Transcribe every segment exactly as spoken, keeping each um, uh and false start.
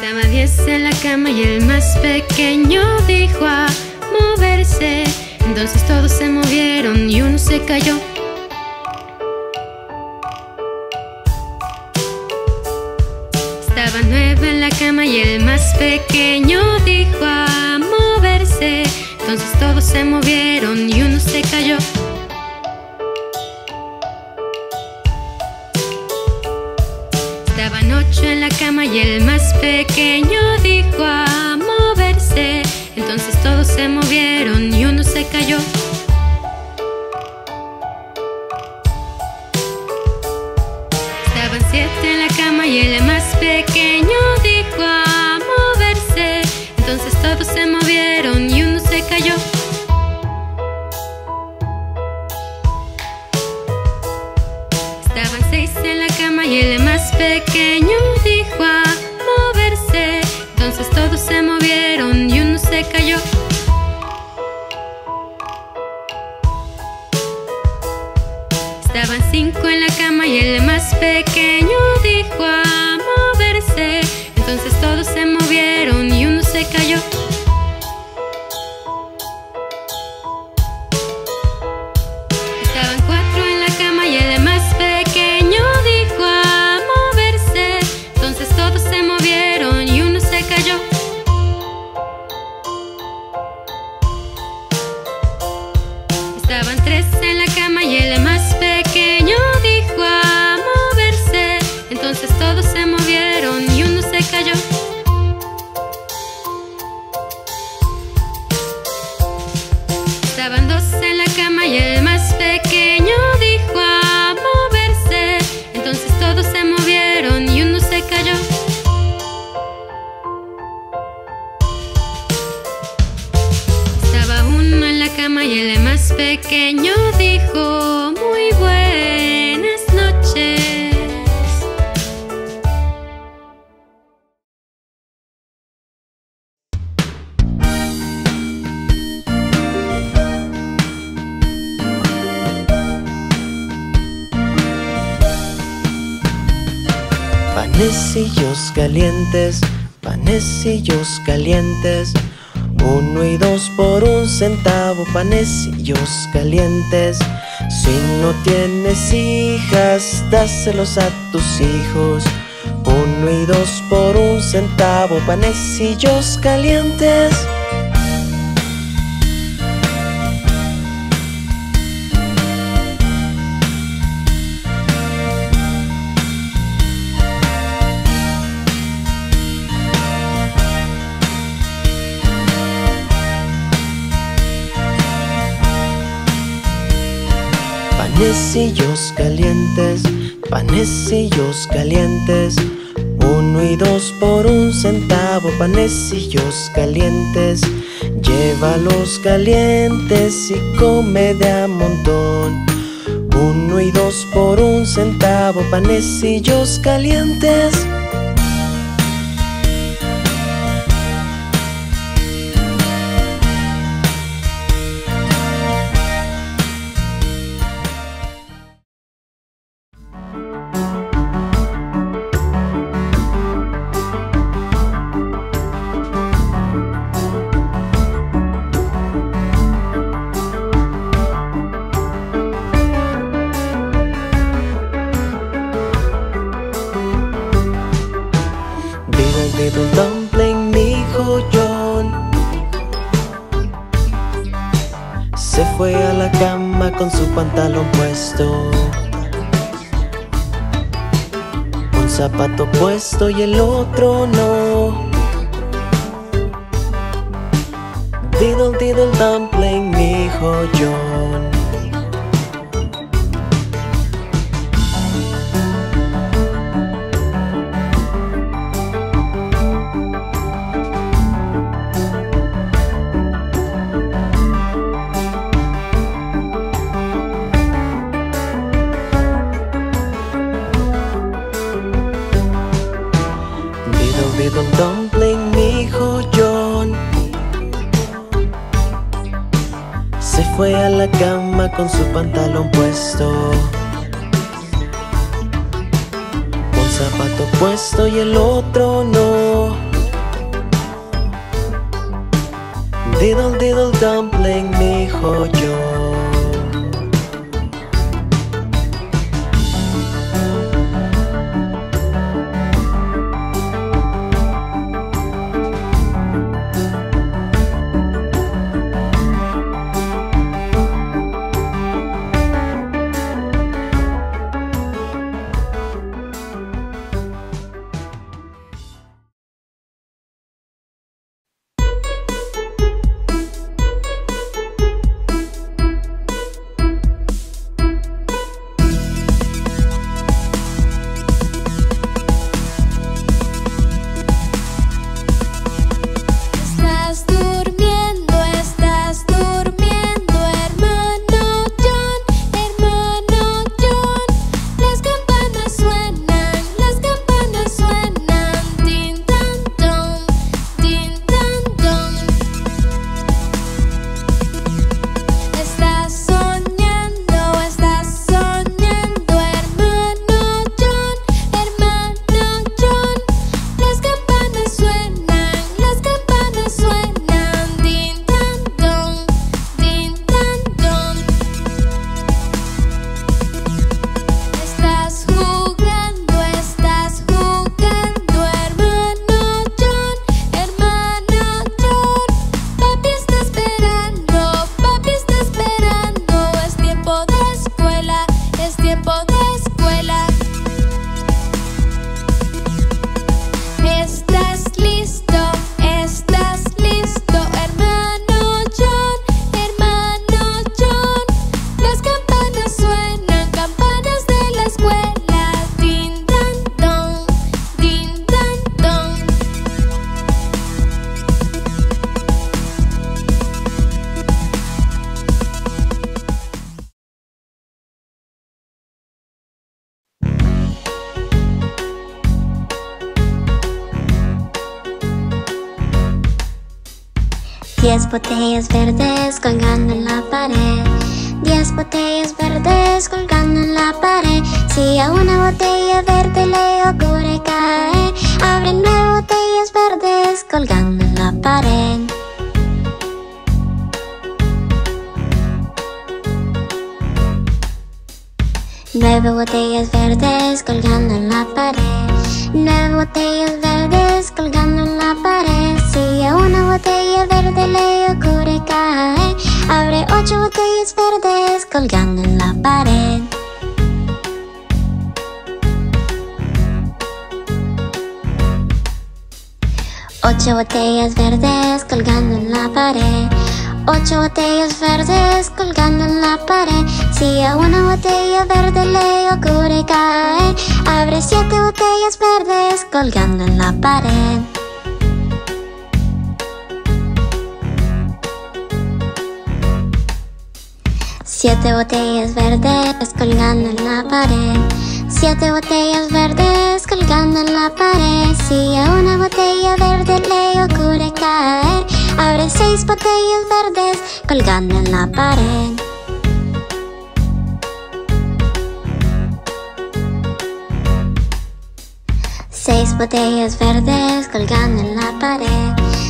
Estaba diez en la cama y el más pequeño dijo a moverse. Entonces todos se movieron y uno se cayó. Estaba nueve en la cama y el más pequeño dijo a moverse. Entonces todos se movieron y uno se cayó. Estaban ocho en la cama y el más pequeño dijo a moverse. Entonces todos se movieron y uno se cayó. Estaban siete en la cama y el más pequeño dijo a moverse. Entonces todos se movieron y uno se cayó. Estaban seis en la cama y el más pequeño dijo a moverse. Entonces todos se movieron y uno se cayó. Estaban cinco en la cama y el más pequeño dijo a moverse. Entonces todos se movieron y uno se cayó. Estaban cuatro en la cama y el más pequeño dijo a moverse. Entonces todos se movieron y uno se cayó. Estaban tres en la cama y el más pequeño dijo a moverse. Entonces todos se movieron y uno se cayó. Estaban dos en la cama y el más pequeño dijo a moverse. Entonces todos se movieron y uno se cayó. Estaba uno en la cama y el más pequeño dijo muy buenas noches. Panecillos calientes, panecillos calientes, uno y dos por un centavo, panecillos calientes. Si no tienes hijas, dáselos a tus hijos, uno y dos por un centavo, panecillos calientes. Panecillos calientes, panecillos calientes, uno y dos por un centavo, panecillos calientes. Llévalos calientes y come de a montón, uno y dos por un centavo, panecillos calientes. Little dumpling, mijo John se fue a la cama con su pantalón puesto, un zapato puesto y el otro no. Diddle diddle dumpling, mijo John. Diddle dumpling, mijo John se fue a la cama con su pantalón puesto, un zapato puesto y el otro no. Diddle diddle dumpling, mijo yo. Diez botellas verdes colgando en la pared. Diez botellas verdes colgando en la pared. Si a una botella verde le ocurre caer, abre nueve botellas verdes colgando en la pared. Nueve botellas verdes colgando en la pared. Nueve botellas verdes colgando en la pared. Si a una botella verde le ocurre caer, abre ocho botellas verdes colgando en la pared. Ocho botellas verdes colgando en la pared. Ocho botellas verdes colgando en la pared. Si a una botella verde le ocurre caer, abre siete botellas verdes colgando en la pared. Siete botellas verdes colgando en la pared. Siete botellas verdes colgando en la pared. Si a una botella verde le ocurre caer, abre seis botellas verdes colgando en la pared. Seis botellas verdes colgando en la pared.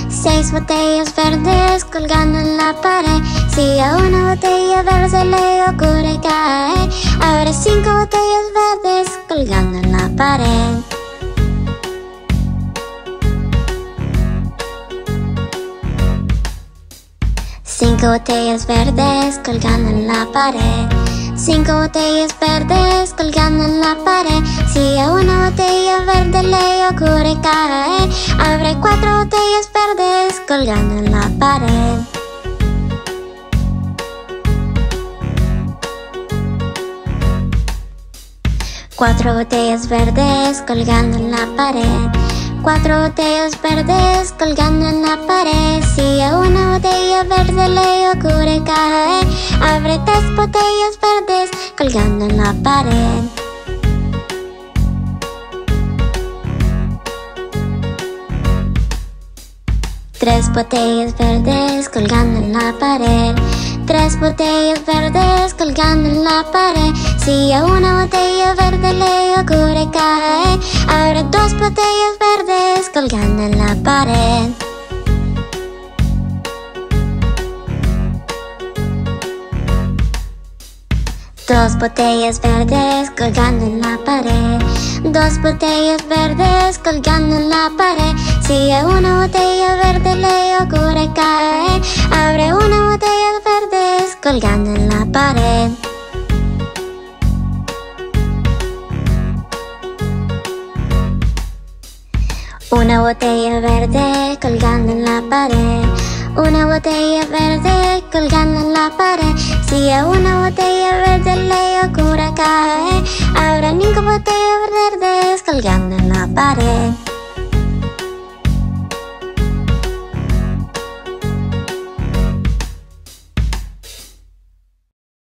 Seis botellas verdes colgando en la pared. Si a una botella verde le ocurre caer, abre cinco botellas verdes colgando en la pared. Cinco botellas verdes colgando en la pared. Cinco botellas verdes colgando en la pared. Si a una botella verde le ocurre caer, abre cuatro botellas verdes colgando en la pared. Cuatro botellas verdes colgando en la pared. Cuatro botellas verdes colgando en la pared. Si a una botella verde le ocurre caer, abre tres botellas verdes colgando en la pared. Tres botellas verdes colgando en la pared. Tres botellas verdes colgando en la pared. Si a una botella verde le ocurre caer, abre dos botellas verdes colgando en la pared. Dos botellas verdes colgando en la pared. Dos botellas verdes colgando en la pared. Si a una botella verde le ocurre caer, abre una botella verde colgando en la pared. Una botella verde colgando en la pared. Una botella verde colgando en la pared. Si a una botella verde le ocurre caer, habrá ninguna botella verde colgando en la pared.